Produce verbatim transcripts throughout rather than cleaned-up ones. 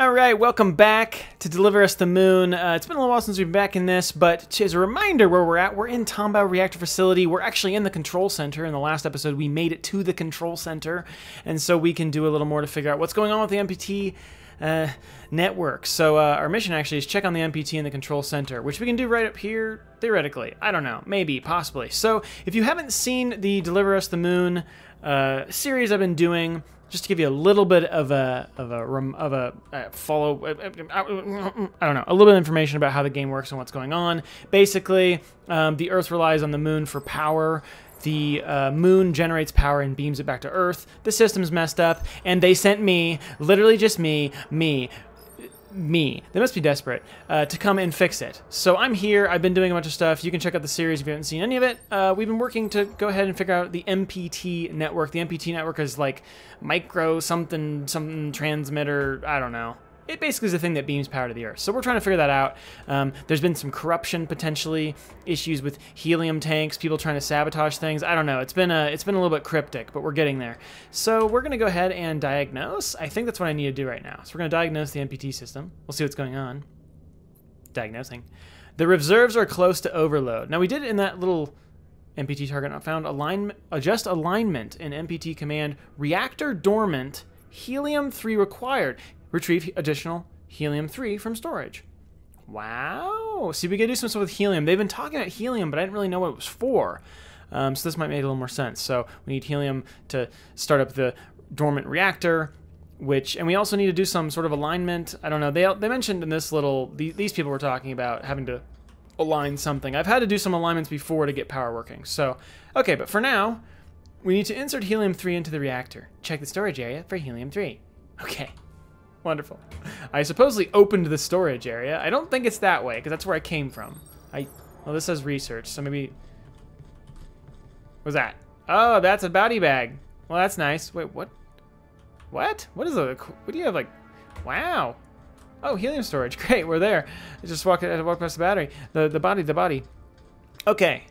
All right, welcome back to Deliver Us the Moon. Uh, it's been a little while since we've been back in this, but as a reminder where we're at, we're in Tombaugh Reactor Facility. We're actually in the control center. In the last episode, we made it to the control center, and so we can do a little more to figure out what's going on with the M P T uh, network. So uh, our mission actually is check on the M P T in the control center, which we can do right up here, theoretically. I don't know, maybe, possibly. So if you haven't seen the Deliver Us the Moon uh, series I've been doing, just to give you a little bit of a of a of a uh, follow, I don't know, a little bit of information about how the game works and what's going on. Basically, um, the Earth relies on the Moon for power. The uh, Moon generates power and beams it back to Earth. The system's messed up, and they sent me, literally just me, me. me they must be desperate uh, to come and fix it. So I'm here. I've been doing a bunch of stuff. You can check out the series if you haven't seen any of it. Uh, we've been working to go ahead and figure out the M P T network. The M P T network is like micro something something transmitter, I don't know. It basically is the thing that beams power to the Earth. So we're trying to figure that out. Um, there's been some corruption, potentially issues with helium tanks, people trying to sabotage things. I don't know. It's been a it's been a little bit cryptic, but we're getting there. So we're gonna go ahead and diagnose. I think that's what I need to do right now. So we're gonna diagnose the M P T system. We'll see what's going on. Diagnosing. The reserves are close to overload. Now we did in that little M P T target not found alignment, adjust alignment in M P T command reactor dormant, helium three required. Retrieve additional helium three from storage. Wow. See, we gotta do some stuff with helium. They've been talking about helium, but I didn't really know what it was for. Um, so this might make a little more sense. So we need helium to start up the dormant reactor, which, and we also need to do some sort of alignment. I don't know. They, they mentioned in this little, the, these people were talking about having to align something. I've had to do some alignments before to get power working. So, okay, but for now, we need to insert helium three into the reactor. Check the storage area for helium three. Okay. Wonderful. I supposedly opened the storage area. I don't think it's that way, because that's where I came from. I well, this says research, so maybe... What's that? Oh, that's a body bag. Well, that's nice. Wait, what? What? What is a... What do you have, like... Wow. Oh, helium storage. Great, we're there. I just walked, I had to walk past the battery. The, the body, the body. Okay.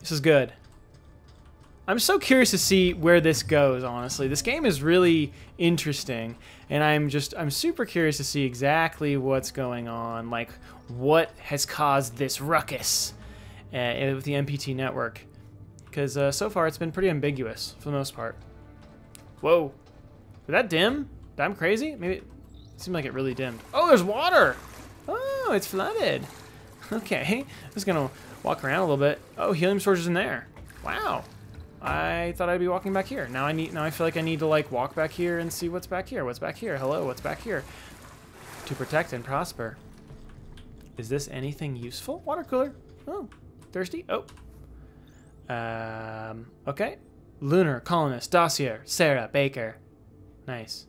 This is good. I'm so curious to see where this goes, honestly. This game is really interesting, and I'm just, I'm super curious to see exactly what's going on, like what has caused this ruckus uh, with the M P T network, because uh, so far it's been pretty ambiguous for the most part. Whoa. Did that dim? Did I'm crazy? Maybe it seemed like it really dimmed. Oh, there's water! Oh, it's flooded. Okay, I'm just gonna walk around a little bit. Oh, helium storage is in there. Wow. I thought I'd be walking back here. Now I need. Now I feel like I need to like walk back here and see what's back here. What's back here? Hello, what's back here? To protect and prosper. Is this anything useful? Water cooler. Oh, thirsty. Oh. Um. Okay. Lunar colonist dossier. Sarah Baker. Nice.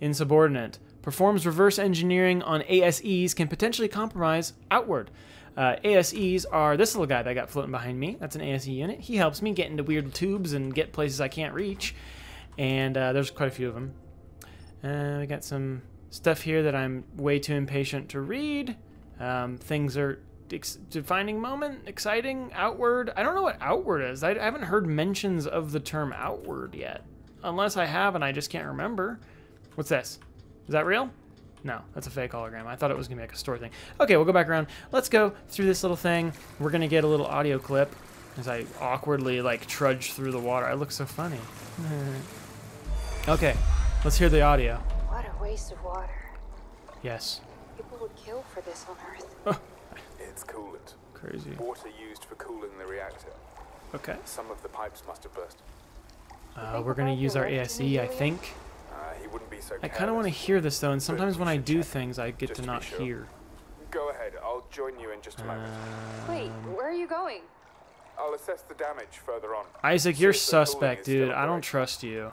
Insubordinate. Performs reverse engineering on A S Es. Can potentially compromise outward. Uh, A S Es are this little guy that I got floating behind me. That's an A S E unit. He helps me get into weird tubes and get places I can't reach. And uh, there's quite a few of them. Uh, we got some stuff here that I'm way too impatient to read. Um, things are ex defining moment, exciting, outward. I don't know what outward is. I, I haven't heard mentions of the term outward yet. Unless I have and I just can't remember. What's this? Is that real? No, that's a fake hologram. I thought it was gonna be like a store thing. Okay, we'll go back around. Let's go through this little thing. We're gonna get a little audio clip as I awkwardly like trudge through the water. I look so funny. Okay, let's hear the audio. What a waste of water. Yes. People would kill for this on Earth. It's coolant. Crazy. Water used for cooling the reactor. Okay. Some of the pipes must have burst. Uh, we're gonna use our A S E, I think. He wouldn't be so I kind of want to hear this though, and sometimes when I do things, I get just to not to sure. hear. Go ahead, I'll join you in just a moment. Um, Wait, where are you going? I'll assess the damage further on. Isaac, you're suspect, dude. I don't trust you.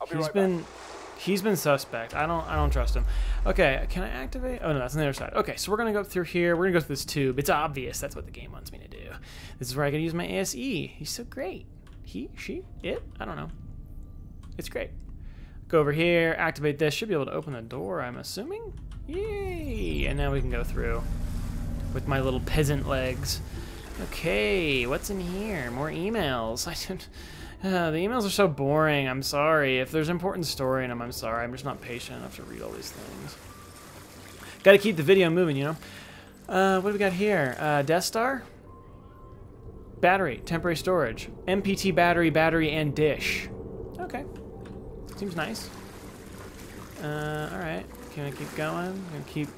I'll he's be right been, back. he's been suspect. I don't, I don't trust him. Okay, can I activate? Oh no, that's on the other side. Okay, so we're gonna go through here. We're gonna go through this tube. It's obvious. That's what the game wants me to do. This is where I can use my A S E. He's so great. He, she, it. I don't know. It's great. Go over here, activate this. Should be able to open the door, I'm assuming. Yay! And now we can go through with my little peasant legs. Okay, what's in here? More emails. I don't, uh, the emails are so boring. I'm sorry. If there's important story in them, I'm sorry. I'm just not patient enough to read all these things. Got to keep the video moving, you know. Uh, what do we got here? Uh, Death Star? Battery. Temporary storage. M P T battery, battery, and dish. Okay. Seems nice. Uh, alright. Can I keep going? I'm gonna keep,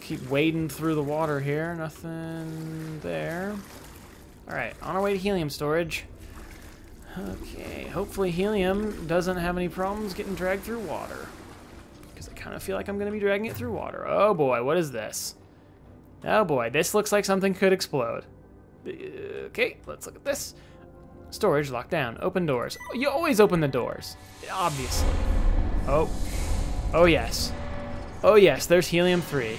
keep wading through the water here. Nothing there. Alright. On our way to helium storage. Okay. Hopefully helium doesn't have any problems getting dragged through water. Because I kind of feel like I'm going to be dragging it through water. Oh boy. What is this? Oh boy. This looks like something could explode. Okay. Let's look at this. Storage locked down. Open doors. You always open the doors. Obviously. Oh. Oh yes. Oh yes. There's helium three.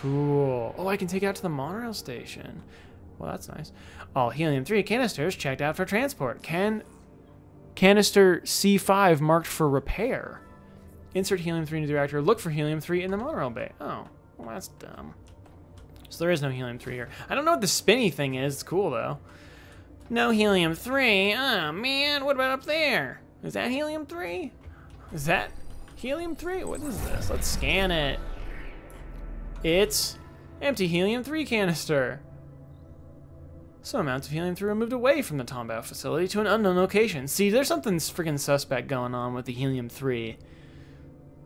Cool. Oh, I can take it out to the monorail station. Well, that's nice. All helium three canisters checked out for transport. Can canister C five marked for repair. Insert helium three into the reactor. Look for helium three in the monorail bay. Oh, well, that's dumb. So there is no helium three here. I don't know what the spinny thing is. It's cool, though. No helium three. Oh, man. What about up there? Is that helium three? Is that helium three? What is this? Let's scan it. It's empty helium three canister. Some amounts of helium three were moved away from the Tombaugh facility to an unknown location. See, there's something freaking suspect going on with the helium three.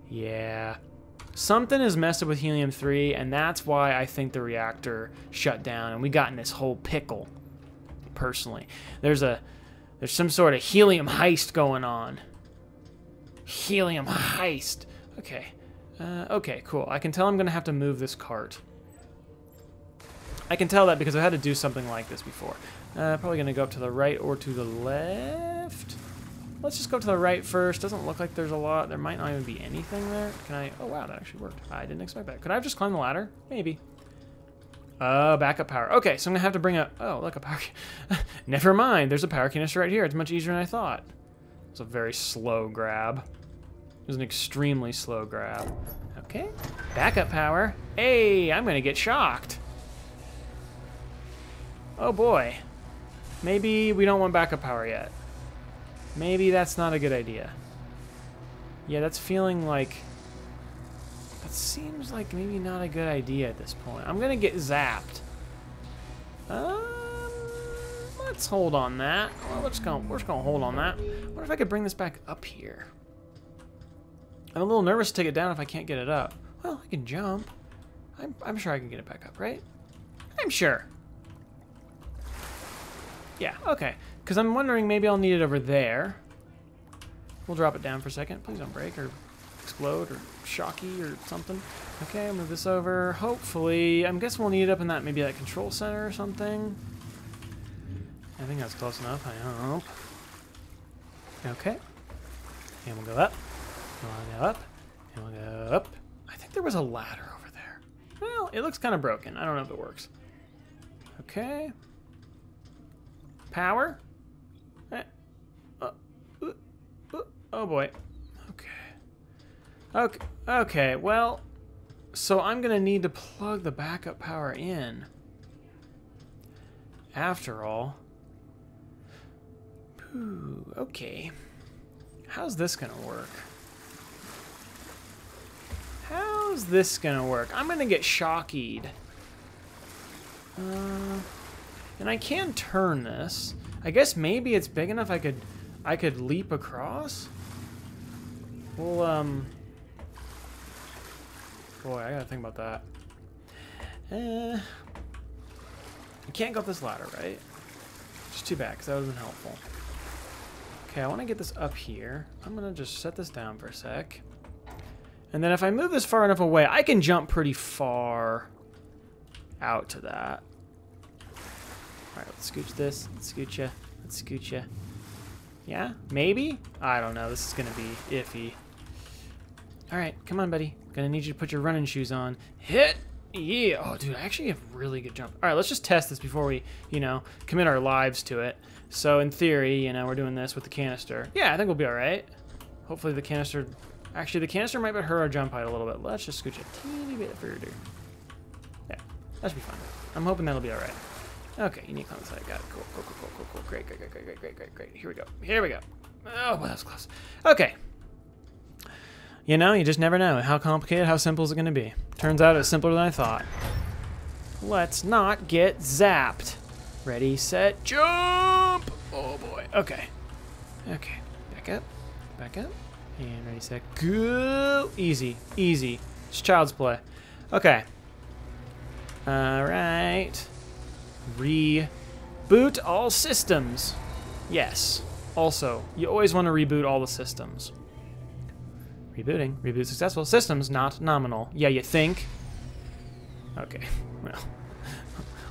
Yeah. Something is messed up with helium three, and that's why I think the reactor shut down, and we got in this whole pickle, personally. There's a, there's some sort of helium heist going on. Helium heist. Okay. Uh, okay, cool. I can tell I'm going to have to move this cart. I can tell that because I had to do something like this before. Uh, probably going to go up to the right or to the left. Let's just go to the right first. Doesn't look like there's a lot. There might not even be anything there. Can I... Oh, wow, that actually worked. I didn't expect that. Could I have just climbed the ladder? Maybe. Uh, backup power. Okay, so I'm going to have to bring a... Oh, look, a power... Never mind. There's a power canister right here. It's much easier than I thought. It's a very slow grab. It was an extremely slow grab. Okay. Backup power. Hey, I'm going to get shocked. Oh boy, maybe we don't want backup power yet. Maybe that's not a good idea. Yeah, that's feeling like, that seems like maybe not a good idea at this point. I'm gonna get zapped. Um, let's hold on that. Well, we're just gonna, we're just gonna hold on that. What if I could bring this back up here? I'm a little nervous to take it down if I can't get it up. Well, I can jump. I'm, I'm sure I can get it back up, right? I'm sure. Yeah, okay. Because I'm wondering, maybe I'll need it over there. We'll drop it down for a second. Please don't break or explode or shocky or something. Okay, I'll move this over. Hopefully, I'm guessing we'll need it up in that, maybe that control center or something. I think that's close enough, I hope. Okay. And we'll go up. And we'll go up. And we'll go up. I think there was a ladder over there. Well, it looks kind of broken. I don't know if it works. Okay. Power? Oh boy. Okay. Okay. Okay. Well, so I'm gonna need to plug the backup power in. After all. Ooh, okay. How's this gonna work? How's this gonna work? I'm gonna get shockied. Uh. And I can turn this. I guess maybe it's big enough I could I could leap across. Well, um boy, I gotta think about that. Uh, I can't go up this ladder, right? Just too bad, because that wasn't helpful. Okay, I want to get this up here. I'm gonna just set this down for a sec. And then if I move this far enough away, I can jump pretty far out to that. All right, let's scooch this, let's scooch ya, let's scooch ya. Yeah, maybe? I don't know, this is gonna be iffy. All right, come on, buddy. Gonna need you to put your running shoes on. Hit, yeah. Oh, dude, I actually have really good jump. All right, let's just test this before we, you know, commit our lives to it. So in theory, you know, we're doing this with the canister. Yeah, I think we'll be all right. Hopefully the canister, actually the canister might hurt our jump height a little bit. Let's just scooch a teeny bit further. Yeah, that should be fine. I'm hoping that'll be all right. Okay, you need to climb the side. Got it. Cool, cool, cool, cool, cool, cool. Great, great, great, great, great, great, great, great. Here we go. Here we go. Oh, well, that was close. Okay. You know, you just never know. How complicated, how simple is it going to be? Turns out it was simpler than I thought. Let's not get zapped. Ready, set, jump! Oh boy, okay. Okay, back up, back up, and ready, set, go! Easy, easy. It's child's play. Okay. Alright. Reboot all systems. Yes. Also, you always want to reboot all the systems. Rebooting. Reboot successful. Systems not nominal. Yeah, you think? Okay. Well,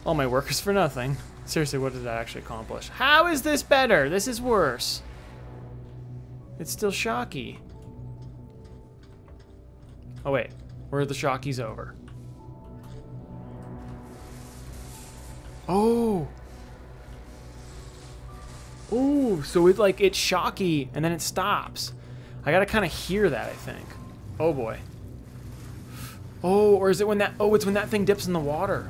all my work is for nothing. Seriously, what did that actually accomplish? How is this better? This is worse. It's still shocky. Oh wait, where are the shockies over? Oh. Oh, so it like it's shocky and then it stops. I gotta kind of hear that, I think. Oh boy. Oh, or is it when that? Oh, it's when that thing dips in the water.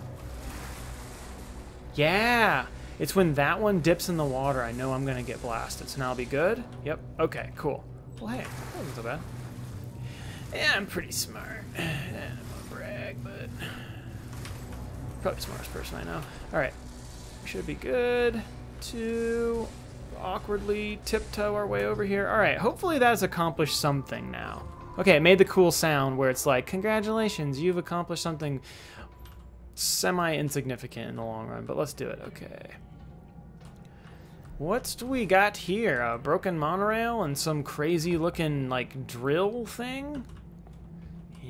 Yeah, it's when that one dips in the water. I know I'm gonna get blasted, so now I'll be good. Yep. Okay. Cool. Well, hey, that wasn't so bad. Yeah, I'm pretty smart. I don't brag, but probably the smartest person I know. All right, we should be good to awkwardly tiptoe our way over here. All right, hopefully that has accomplished something now. Okay, it made the cool sound where it's like, congratulations, you've accomplished something semi-insignificant in the long run, but let's do it. Okay. What's do we got here? A broken monorail and some crazy looking like drill thing?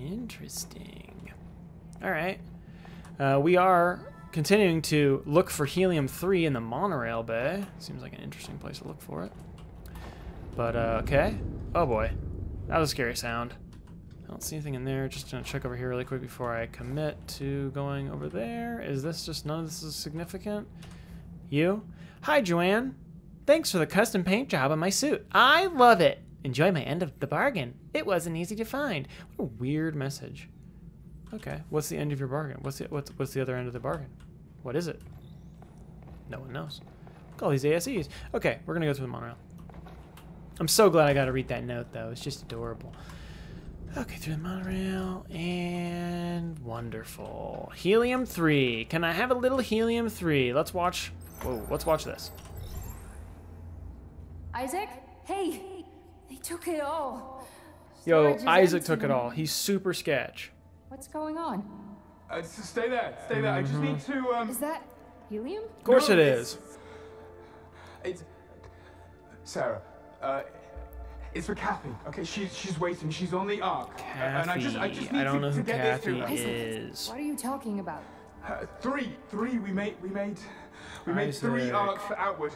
Interesting. All right. Uh, we are continuing to look for helium three in the monorail bay. Seems like an interesting place to look for it. But, uh, okay. Oh boy. That was a scary sound. I don't see anything in there. Just gonna check over here really quick before I commit to going over there. Is this just none of this is significant? You? Hi, Joanne. Thanks for the custom paint job on my suit. I love it. Enjoy my end of the bargain. It wasn't easy to find. What a weird message. Okay, what's the end of your bargain? What's the, what's, what's the other end of the bargain? What is it? No one knows. Look, all these A S Es. Okay, we're gonna go to the monorail. I'm so glad I got to read that note, though. It's just adorable. Okay, through the monorail, and wonderful. helium three. Can I have a little helium three? Let's watch. Whoa, let's watch this. Isaac? Hey, they took it all. Yo, Isaac took it all. He's super sketch. What's going on? Uh, stay there, stay there. Mm-hmm. I just need to, um... Is that helium? Of course no, it is. It's... Sarah. Uh, it's for Kathy. Okay, she's she's waiting. She's on the arc. Kathy. Uh, and I just I just need I don't to, know who to get Kathy this through. Is. What are you talking about? Uh, three, three. We made we made we made Isaac. Three arcs for outward.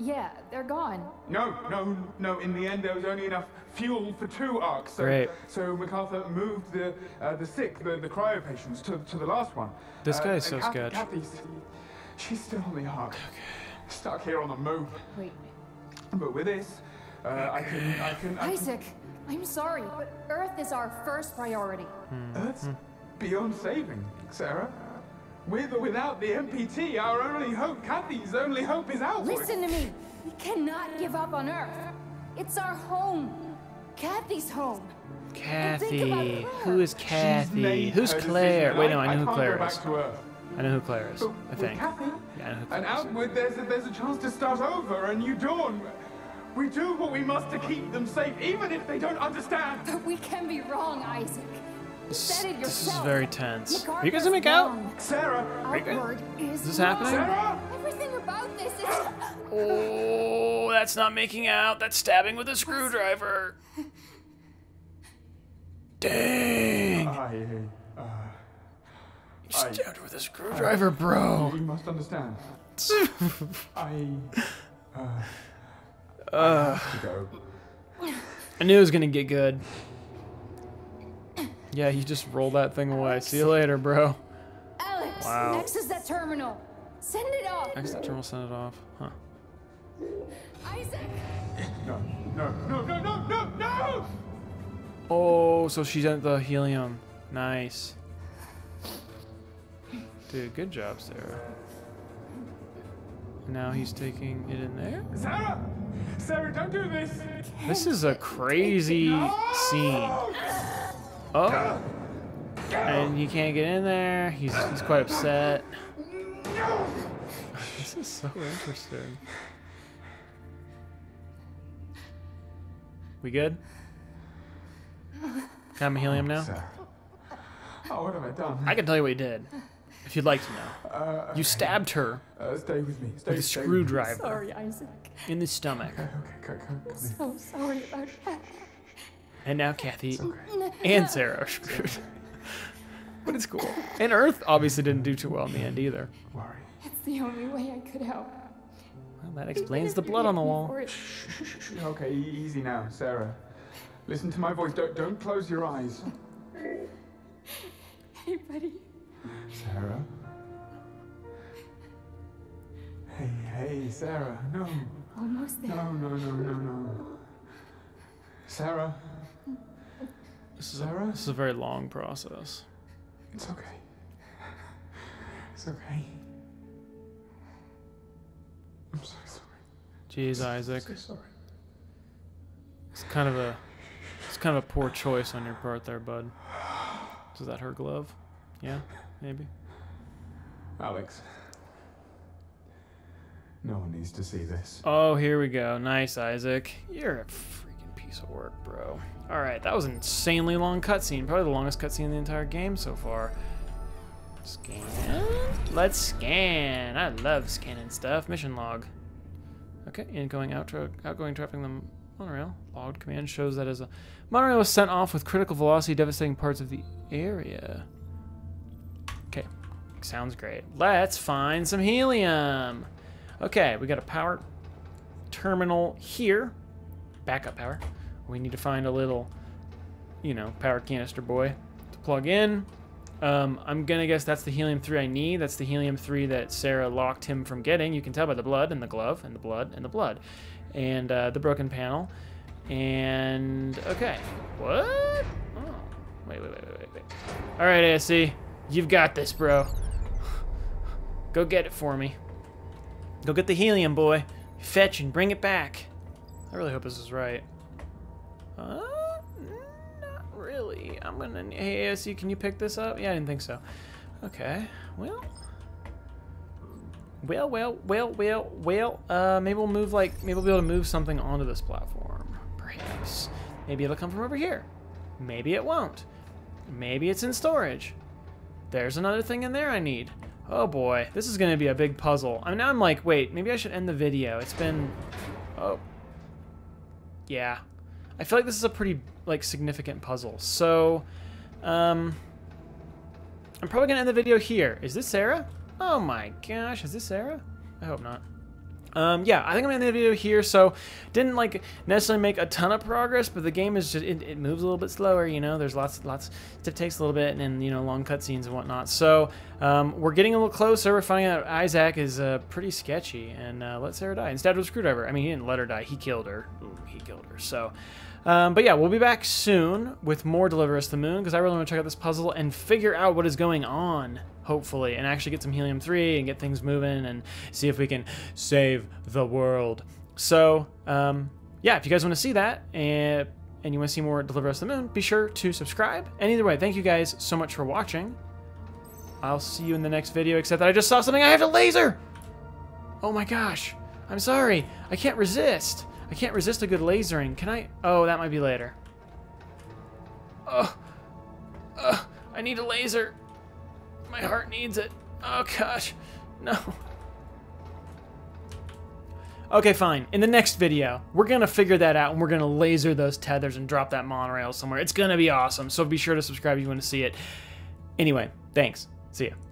Yeah, they're gone. No, no, no. In the end, there was only enough fuel for two arcs. So, great. So MacArthur moved the uh, the sick, the the cryo patients to to the last one. This guy uh, is so Kathy, sketch. Kathy's, she's still on the arc. Okay. Stuck here on the moon. Wait. But with this. Uh, I can, I can, I Isaac, can... I'm sorry, but Earth is our first priority. Mm. Earth's mm. beyond saving, Sarah. With or without the M P T, our only hope, Kathy's only hope is out. Listen to me. We cannot give up on Earth. It's our home. Kathy's home. Kathy. Who is Kathy? Who's Claire? Wait, no, I, I know who Claire is. I know who Claire is, but I think. Kathy, yeah, I know who Claire and is. Outward, there's a, there's a chance to start over, a new dawn. We do what we must to keep them safe, even if they don't understand. But we can be wrong, Isaac. You said it yourself. This is very tense. Are you guys gonna make out? Sarah, outward is this happening? Sarah? Everything about this is. Oh, that's not making out. That's stabbing with a screwdriver. Dang. I, uh, you stabbed I, with a screwdriver, I, bro. You must understand. I. Uh, Uh, I knew it was gonna get good. Yeah, you just roll that thing away. Alex. See you later, bro. Alex, wow. Next is that terminal. Send it off. Next that terminal, send it off. Huh. Isaac. No, no, no, no, no, no, no! Oh, so she's at the helium. Nice. Dude, good job, Sarah. Now he's taking it in there. Sarah! Sarah, don't do this. This is a crazy scene. Oh. And you can't get in there. He's, he's quite upset. This is so interesting. We good? Can I have my helium now? Oh, what have I done? I can tell you what he did, if you'd like to know. Uh, okay. You stabbed her uh, stay with, me. Stay, with a stay screwdriver with me. Sorry, Isaac. In the stomach. Okay, okay, okay, come, come I'm so in. Sorry about that. And now Kathy okay. and Sarah are screwed. But it's cool. And Earth obviously didn't do too well in the end either. Worry. It's the only way I could help. Well, that explains the blood on the wall. Okay, easy now, Sarah. Listen to my voice. Don't, don't close your eyes. Hey, buddy. Sarah. Hey, hey, Sarah. No. Almost there. No, no, no, no, no. Sarah. This is Sarah. A, this is a very long process. It's okay. It's okay. I'm so sorry. Jeez, Isaac. I'm so sorry. It's kind of a, it's kind of a poor choice on your part there, bud. Is that her glove? Yeah, maybe. Alex. No one needs to see this. Oh, here we go. Nice, Isaac. You're a freaking piece of work, bro. All right, that was an insanely long cutscene. Probably the longest cutscene in the entire game so far. Scan. Let's scan. I love scanning stuff. Mission log. Okay, incoming, outro, outgoing, trapping them. Monorail. Logged command shows that as a monorail was sent off with critical velocity, devastating parts of the area. Okay, sounds great. Let's find some helium. Okay, we got a power terminal here. Backup power. We need to find a little, you know, power canister boy to plug in. Um, I'm gonna guess that's the helium three I need. That's the helium three that Sarah locked him from getting. You can tell by the blood and the glove and the blood and the blood. And uh, the broken panel. And okay. What? Oh. Wait, wait, wait, wait, wait. All right, A S E. You've got this, bro. Go get it for me. Go get the helium, boy. Fetch and bring it back. I really hope this is right. Uh, not really. I'm gonna. Hey, A S E, can you pick this up? Yeah, I didn't think so. Okay. Well. Well, well, well, well, well, uh, maybe we'll move, like, maybe we'll be able to move something onto this platform, perhaps. Maybe it'll come from over here. Maybe it won't. Maybe it's in storage. There's another thing in there I need. Oh, boy, this is going to be a big puzzle. I mean, now I'm like, wait, maybe I should end the video. It's been, oh, yeah. I feel like this is a pretty, like, significant puzzle. So, um, I'm probably going to end the video here. Is this Sarah? Oh my gosh, is this Sarah? I hope not. Um, yeah, I think I'm gonna end the video here. So, didn't like necessarily make a ton of progress, but the game is just it, it moves a little bit slower. You know, there's lots, lots. It takes a little bit, and, and you know, long cutscenes and whatnot. So, um, we're getting a little closer. We're finding out Isaac is uh, pretty sketchy, and uh, let Sarah die instead of a screwdriver. I mean, he didn't let her die. He killed her. Ooh, he killed her. So. Um, but yeah, we'll be back soon with more Deliver Us the Moon, because I really want to check out this puzzle and figure out what is going on, hopefully, and actually get some helium three and get things moving and see if we can save the world. So, um, yeah, if you guys want to see that and, and you want to see more Deliver Us the Moon, be sure to subscribe. And either way, thank you guys so much for watching. I'll see you in the next video, except that I just saw something I have to laser! Oh my gosh, I'm sorry, I can't resist. I can't resist a good lasering. Can I? Oh, that might be later. Oh, oh, I need a laser. My heart needs it. Oh, gosh. No. Okay, fine. In the next video, we're going to figure that out, and we're going to laser those tethers and drop that monorail somewhere. It's going to be awesome, so be sure to subscribe if you want to see it. Anyway, thanks. See ya.